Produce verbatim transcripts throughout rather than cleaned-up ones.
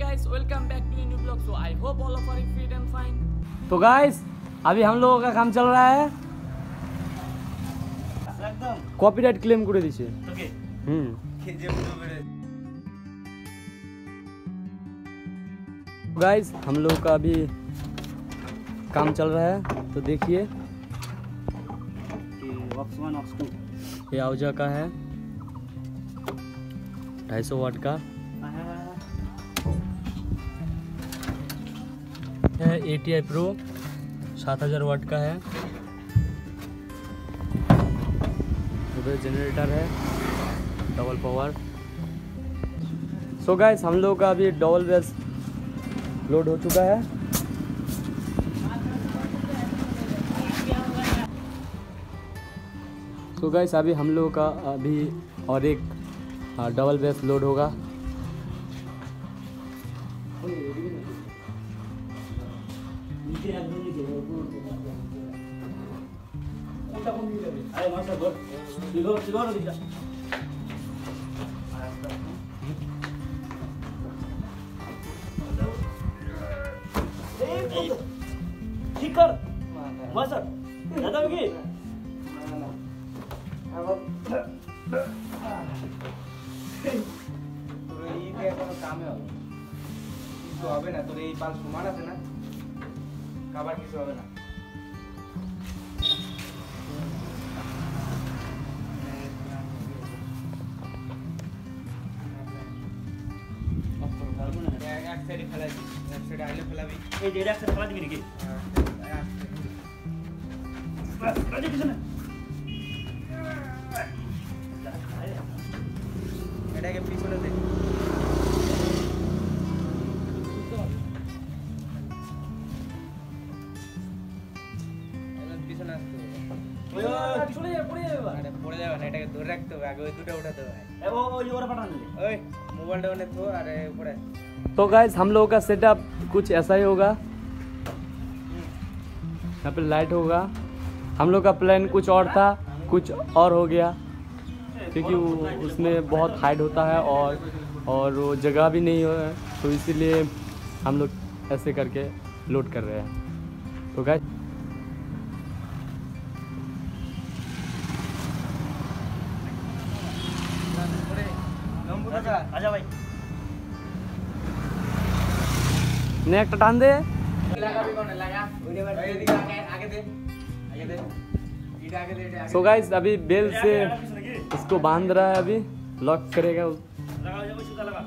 Guys welcome back to new blog. So I hope all of you are fit and fine. तो guys अभी हम लोगों का काम चल रहा है। एकदम कॉपीराइट क्लेम করে দিয়েছে। ओके হুম খেজে পুরো। गाइस हम लोग का अभी काम चल रहा है, तो देखिए ये आवजा का है ढाई सौ वाट का है। एटीआई प्रो सात हजार वाट का है। उधर जनरेटर है डबल पावर। सो गाइस हम लोग का अभी डबल बेस लोड हो चुका है। तो गाइस अभी हम लोगों का अभी और एक डबल बेस लोड होगा। ठीक कर मसर दादा की तोरे ई के कोनो कामे हो तो হবে না। तोरे ई পাল সমান আছে না খাবার কিছু হবে না। साइड फैला दी, एक साइड आले फैला भी, ये डेढ़ साइड फैला दी निकली। बस राजा किसने? एटा के पीछे ले दे। एला पीछे ना तो। ओए चले जा पड़े जा। अरे पड़े जा एटा के दूर रख तो आगे दूटा उठा दो। ए ओ ओ ये और पटान ले। ओए मोबाइल डाउन है तो अरे ऊपर है। तो गाइस हम लोगों का सेटअप कुछ ऐसा ही होगा। यहाँ पे लाइट होगा। हम लोग का प्लान कुछ और था, कुछ और हो गया क्योंकि उसमें बहुत हाइड होता है और और वो जगह भी नहीं है, तो इसीलिए हम लोग ऐसे करके लोड कर रहे हैं। तो गाइस आजा भाई ने एक टान दे लगा भी कौन लगा आगे दे आगे दे इटा आगे दे। सो गाइस अभी बेल से इसको बांध रहा है, अभी लॉक करेगा। लगाओ जाओ सीधा लगा।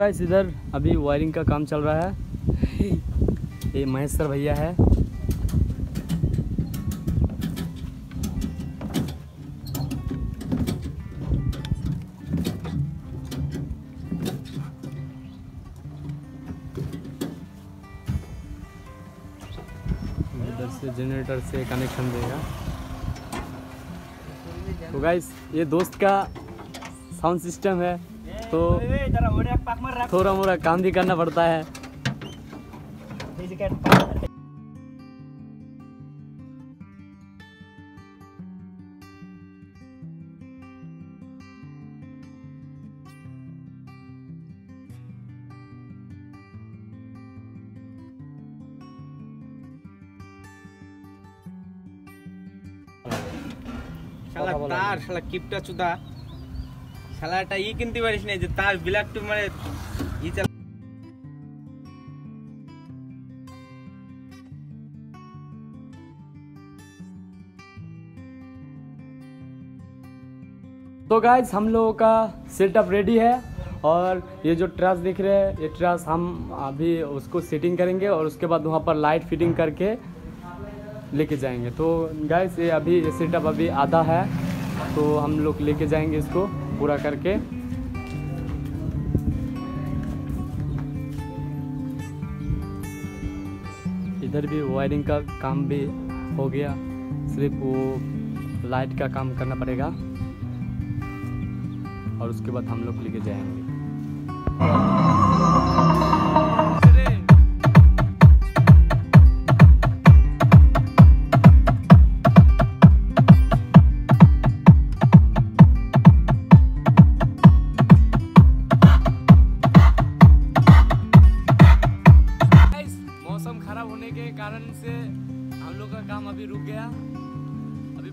गाइस इधर अभी वायरिंग का काम चल रहा है। ये महेश्वर भैया है। से जनरेटर से कनेक्शन देगा। तो गाइस ये दोस्त का साउंड सिस्टम है, तो थोड़ा मोड़ा काम भी करना पड़ता है। শালা তার শালা কিপটা চুদা শালাটা ই কিনতে পারিস না যে তার ব্ল্যাক টু মানে ই চালা। तो गाइस हम लोगों का सेटअप रेडी है और ये जो ट्रस दिख रहे हैं ये ट्रस हम अभी उसको सेटिंग करेंगे और उसके बाद वहाँ पर लाइट फिटिंग करके लेके जाएंगे। तो गाइस ये अभी सेटअप अभी आधा है, तो हम लोग लेके जाएंगे इसको पूरा करके। इधर भी वायरिंग का काम भी हो गया, सिर्फ वो लाइट का काम करना पड़ेगा और उसके बाद हम लोग लेके जाएंगे।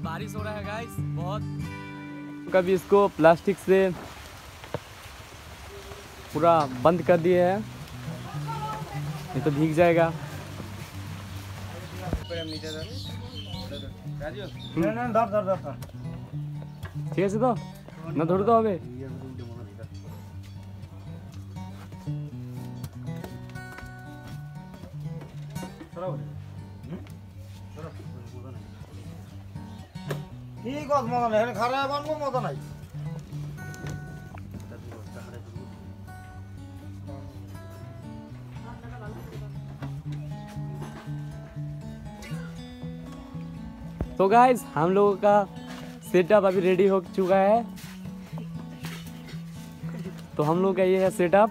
बारिश हो रहा है गाइस बहुत। कभी इसको प्लास्टिक से पूरा बंद कर दिए है, ये तो भीग जाएगा। ठीक है तो ना धोड़ दो अभी। ठीक है खरा बन मजा नहीं तो गाइस हम लोगों का सेटअप अभी रेडी हो चुका है। तो हम लोग का ये है सेटअप।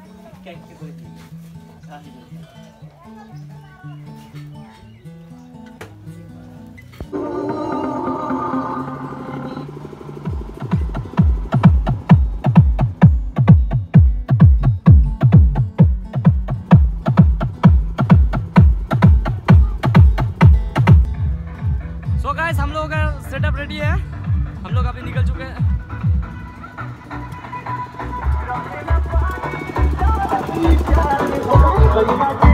सेटअप रेडी है, हम लोग अभी निकल चुके हैं। तो